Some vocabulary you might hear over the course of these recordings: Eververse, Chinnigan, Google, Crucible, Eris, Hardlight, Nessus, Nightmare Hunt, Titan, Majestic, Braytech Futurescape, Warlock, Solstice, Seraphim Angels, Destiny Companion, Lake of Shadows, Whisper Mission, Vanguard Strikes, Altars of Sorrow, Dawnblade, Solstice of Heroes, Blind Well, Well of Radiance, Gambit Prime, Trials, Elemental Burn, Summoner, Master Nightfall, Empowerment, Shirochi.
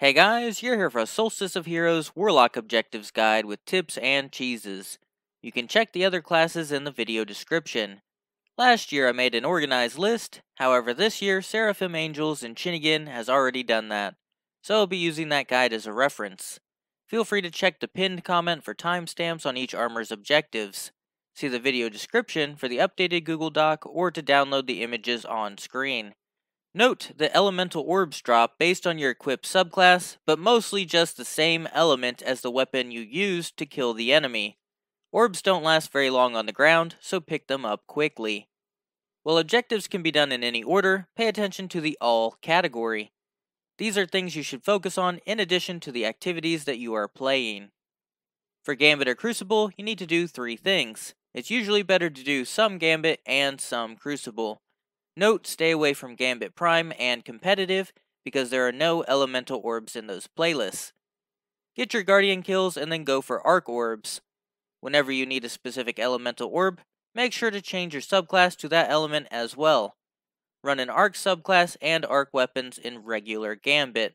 Hey guys, you're here for a Solstice of Heroes Warlock Objectives Guide with tips and cheeses. You can check the other classes in the video description. Last year I made an organized list, however this year Seraphim Angels and Chinnigan has already done that, so I'll be using that guide as a reference. Feel free to check the pinned comment for timestamps on each armor's objectives. See the video description for the updated Google Doc or to download the images on screen. Note that elemental orbs drop based on your equipped subclass, but mostly just the same element as the weapon you used to kill the enemy. Orbs don't last very long on the ground, so pick them up quickly. While objectives can be done in any order, pay attention to the All category. These are things you should focus on in addition to the activities that you are playing. For Gambit or Crucible, you need to do three things. It's usually better to do some Gambit and some Crucible. Note, stay away from Gambit Prime and Competitive because there are no elemental orbs in those playlists. Get your Guardian kills and then go for Arc Orbs. Whenever you need a specific elemental orb, make sure to change your subclass to that element as well. Run an Arc subclass and Arc weapons in regular Gambit.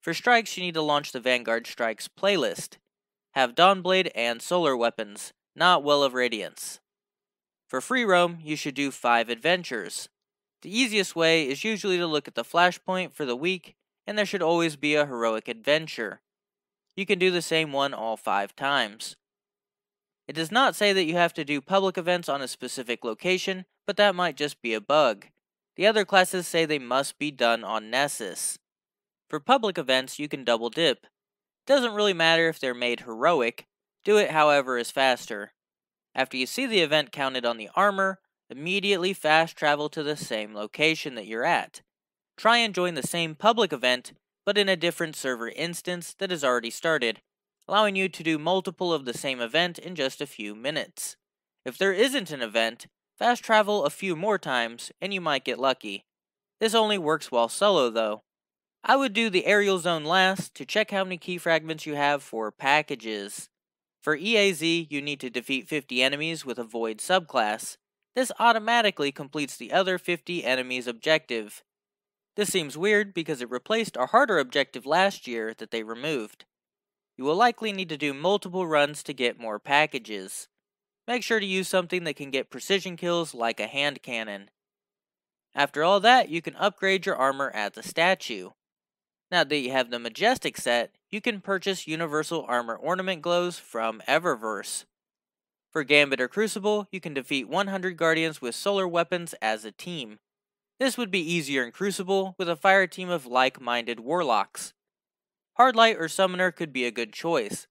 For Strikes, you need to launch the Vanguard Strikes playlist. Have Dawnblade and Solar weapons, not Well of Radiance. For free roam, you should do 5 adventures. The easiest way is usually to look at the flashpoint for the week, and there should always be a heroic adventure. You can do the same one all 5 times. It does not say that you have to do public events on a specific location, but that might just be a bug. The other classes say they must be done on Nessus. For public events, you can double dip. Doesn't really matter if they're made heroic, do it however is faster. After you see the event counted on the armor, immediately fast travel to the same location that you're at. Try and join the same public event, but in a different server instance that has already started, allowing you to do multiple of the same event in just a few minutes. If there isn't an event, fast travel a few more times and you might get lucky. This only works while solo though. I would do the aerial zone last to check how many key fragments you have for packages. For EAZ, you need to defeat 50 enemies with a Void subclass. This automatically completes the other 50 enemies objective. This seems weird because it replaced a harder objective last year that they removed. You will likely need to do multiple runs to get more packages. Make sure to use something that can get precision kills like a hand cannon. After all that, you can upgrade your armor at the statue. Now that you have the Majestic set, you can purchase Universal Armor Ornament Glows from Eververse. For Gambit or Crucible, you can defeat 100 Guardians with Solar weapons as a team. This would be easier in Crucible with a fire team of like-minded Warlocks. Hardlight or Summoner could be a good choice.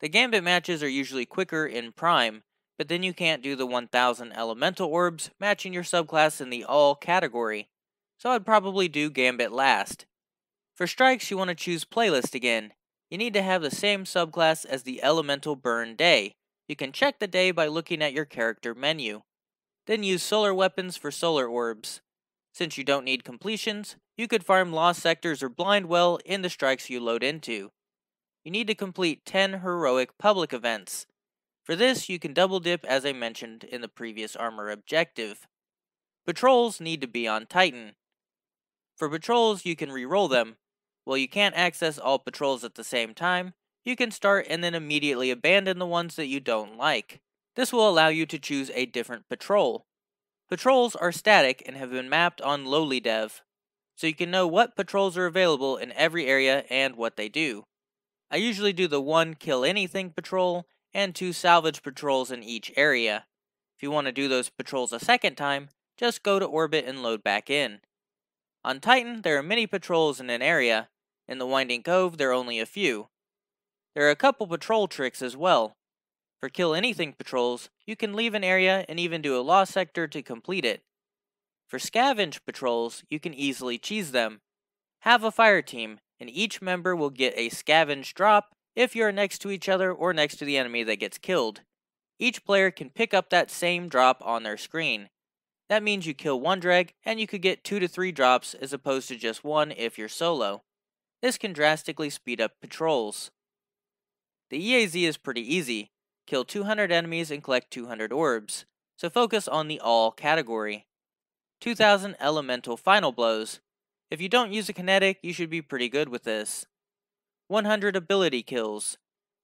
The Gambit matches are usually quicker in Prime, but then you can't do the 1000 Elemental Orbs matching your subclass in the All category, so I'd probably do Gambit last. For Strikes, you want to choose Playlist again. You need to have the same subclass as the Elemental Burn day. You can check the day by looking at your character menu. Then use Solar weapons for Solar orbs. Since you don't need completions, you could farm Lost Sectors or Blind Well in the Strikes you load into. You need to complete 10 heroic public events. For this, you can double dip as I mentioned in the previous armor objective. Patrols need to be on Titan. For patrols, you can reroll them. While you can't access all patrols at the same time, you can start and then immediately abandon the ones that you don't like. This will allow you to choose a different patrol. Patrols are static and have been mapped on lowlidev, so you can know what patrols are available in every area and what they do. I usually do the 1 kill anything patrol and 2 salvage patrols in each area. If you want to do those patrols a second time, just go to orbit and load back in. On Titan, there are many patrols in an area. In the Winding Cove, there are only a few. There are a couple patrol tricks as well. For kill anything patrols, you can leave an area and even do a Lost Sector to complete it. For scavenge patrols, you can easily cheese them. Have a fire team, and each member will get a scavenge drop if you are next to each other or next to the enemy that gets killed. Each player can pick up that same drop on their screen. That means you kill 1 dreg and you could get 2 to 3 drops as opposed to just 1 if you're solo. This can drastically speed up patrols. The EAZ is pretty easy. Kill 200 enemies and collect 200 orbs, so focus on the All category. 2000 Elemental Final Blows. If you don't use a kinetic, you should be pretty good with this. 100 ability kills.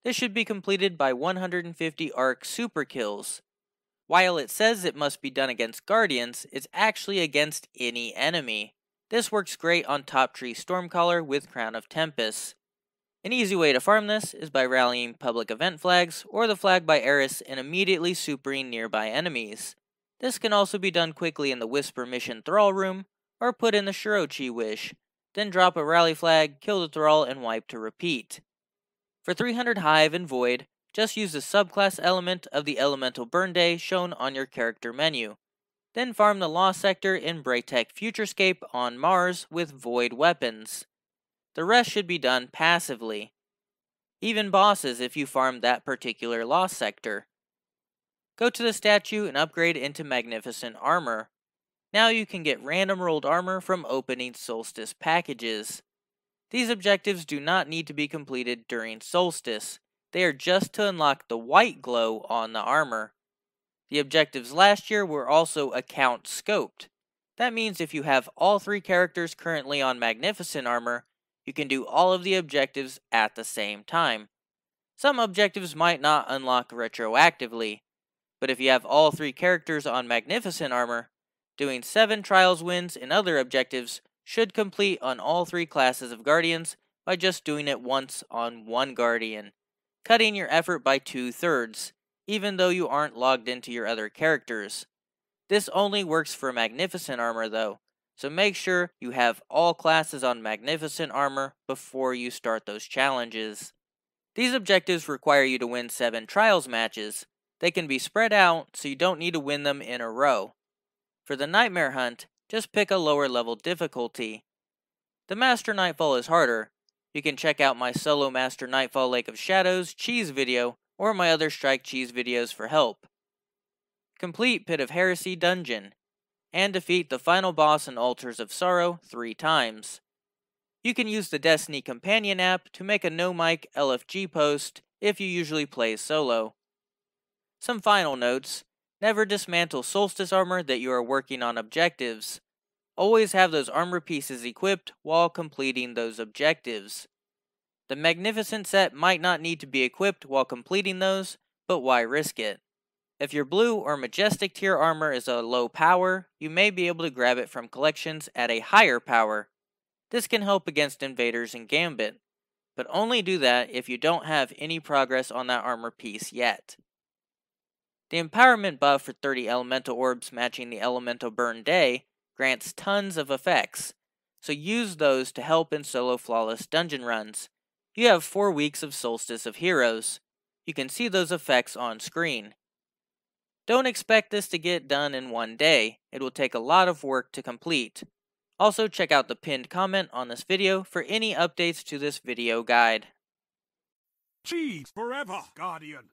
This should be completed by 150 arc super kills. While it says it must be done against guardians, it's actually against any enemy. This works great on top tree Stormcaller with Crown of Tempest. An easy way to farm this is by rallying public event flags or the flag by Eris and immediately supering nearby enemies. This can also be done quickly in the Whisper Mission Thrall room, or put in the Shirochi wish, then drop a rally flag, kill the Thrall, and wipe to repeat. For 300 Hive and Void, just use the subclass element of the Elemental Burn Day shown on your character menu. Then farm the Lost Sector in Braytech Futurescape on Mars with Void weapons. The rest should be done passively. Even bosses if you farm that particular Lost Sector. Go to the statue and upgrade into Magnificent Armor. Now you can get random rolled armor from opening Solstice packages. These objectives do not need to be completed during Solstice. They are just to unlock the white glow on the armor. The objectives last year were also account scoped. That means if you have all three characters currently on Magnificent Armor, you can do all of the objectives at the same time. Some objectives might not unlock retroactively, but if you have all three characters on Magnificent Armor, doing 7 Trials wins and other objectives should complete on all three classes of Guardians by just doing it once on one Guardian, cutting your effort by 2/3, even though you aren't logged into your other characters. This only works for Magnificent Armor though, so make sure you have all classes on Magnificent Armor before you start those challenges. These objectives require you to win 7 Trials matches. They can be spread out so you don't need to win them in a row. For the Nightmare Hunt, just pick a lower level difficulty. The Master Nightfall is harder. You can check out my solo Master Nightfall Lake of Shadows cheese video or my other Strike cheese videos for help. Complete Pit of Heresy dungeon and defeat the final boss in Altars of Sorrow 3 times. You can use the Destiny Companion app to make a no mic LFG post if you usually play solo. Some final notes. Never dismantle Solstice armor that you are working on objectives. Always have those armor pieces equipped while completing those objectives. The Magnificent set might not need to be equipped while completing those, but why risk it? If your blue or Majestic tier armor is a low power, you may be able to grab it from collections at a higher power. This can help against invaders and Gambit, but only do that if you don't have any progress on that armor piece yet. The empowerment buff for 30 elemental orbs matching the Elemental Burn Day grants tons of effects, so use those to help in solo flawless dungeon runs. You have 4 weeks of Solstice of Heroes. You can see those effects on screen. Don't expect this to get done in one day. It will take a lot of work to complete. Also check out the pinned comment on this video for any updates to this video guide. Cheese forever, Guardian!